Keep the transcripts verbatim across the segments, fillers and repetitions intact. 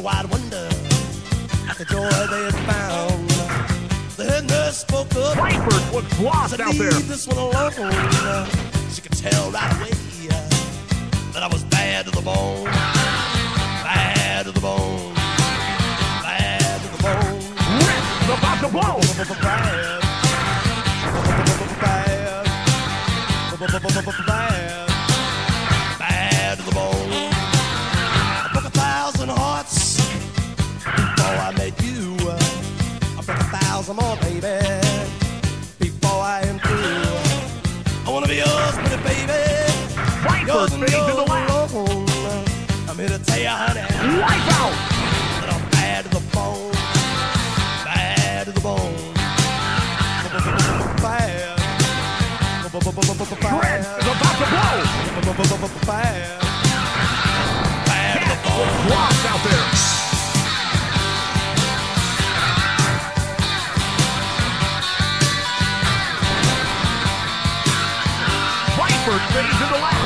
wide wonder at the joy they had found. The head nurse spoke up. Frankfurt looks lost out there. Leave this one alone. She could tell right away that I was bad to the bone. Bad to the bone. Bad to the bone. Rip the Bad to the Bone. Bad. Bad. Bad to the bone. I broke a thousand hearts before I met you. I broke a thousand more, baby, before I am through. I wanna be yours, pretty baby. Yours and yours alone. I'm here to tell you, honey, wipe out. That I'm bad to the bone. Bad to the bone. Bad. Chris is about to blow. Bad. Bad to the bone. Lost out there. Viper stays to the left.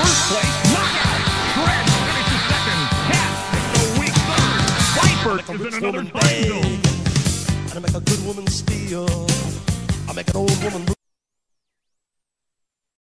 First place, knockout. Fred finishes second. Cat takes a weak third. Viper is in another time zone. And I make a good woman steal. I make an old woman.